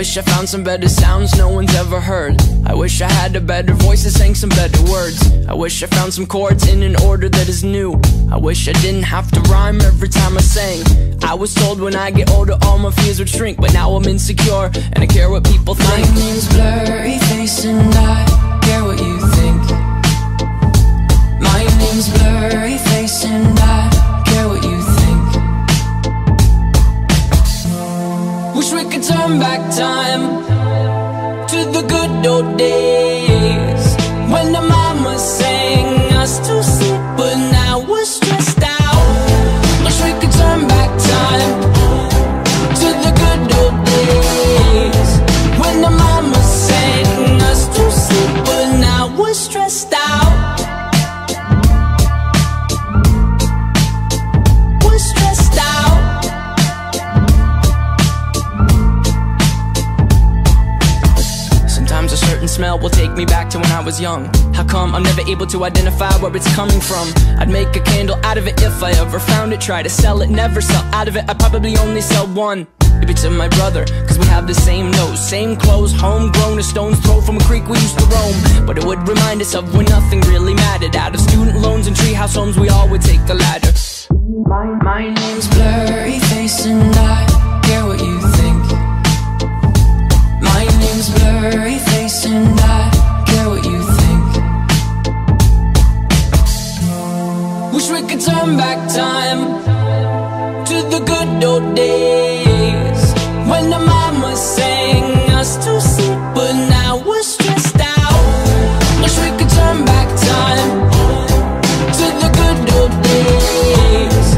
wish I found some better sounds no one's ever heard. I wish I had a better voice that sang some better words. I wish I found some chords in an order that is new. I wish I didn't have to rhyme every time I sang. I was told when I get older all my fears would shrink, but now I'm insecure and I care what people think. My name's Blurryface and I care what you think. My name's Blurryface and I care what you think. Wish we could turn back time to the good old days when the mama sang us to sleep, but now we're stressed out. Wish we could turn back time to the good old days when the mama sang us to sleep, but now we're stressed out. We're stressed out. Sometimes a certain smell will take me back to when I was young. How come I'm never able to identify where it's coming from? I'd make a candle out of it if I ever found it. Try to sell it, never sell out of it. I probably only sell one. Maybe to my brother, cause we have the same nose, same clothes, homegrown, a stone's throw from a creek we used to roam. But it would remind us of when nothing really mattered. Out of student loans and treehouse homes, we all would take the ladder. My name's Blurryface and I care what you think. My name's Blurryface and I care what you think. Wish we could turn back time to the good old days when the mama sang us to sleep, but now we're stressed out. Wish we could turn back time to the good old days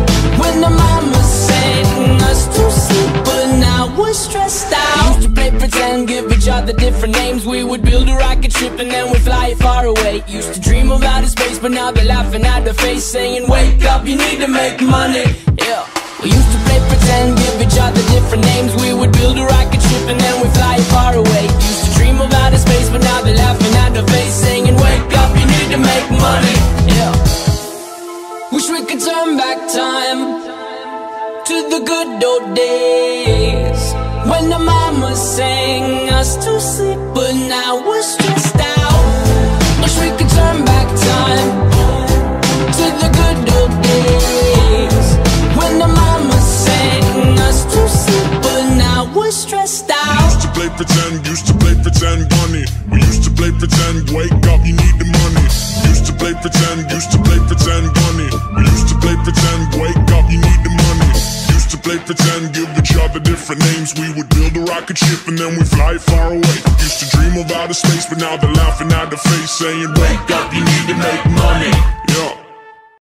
when the mama sang us to sleep, but now we're stressed out. We used to play pretend, give each other different names. We would build a rocket ship and then we'd fly it far away. Used to dream of outer space, but now they're laughing at the face, saying, wake up, you need to make money. Yeah. We used to play pretend, give each other different names. We would build a rocket ship and then we'd fly it far away. Used to dream of outer space, but now they're laughing at the face, saying, wake up, you need to make money. Yeah. Wish we could turn back time to the good old days when the mama sang us to sleep, but now we're stressed out. Wish we could turn back time to the good old days when the mama sang us to sleep, but now we're stressed out. Used to play pretend, used to play pretend bunny. We used to play pretend, wake up, you need the money. Used to play pretend, used to play pretend bunny. We used to play pretend, wake up, you need the money. Play pretend, give each other different names. We would build a rocket ship and then we fly far away. Used to dream of outer space, but now they're laughing at the face, saying, wake up, you need to make money.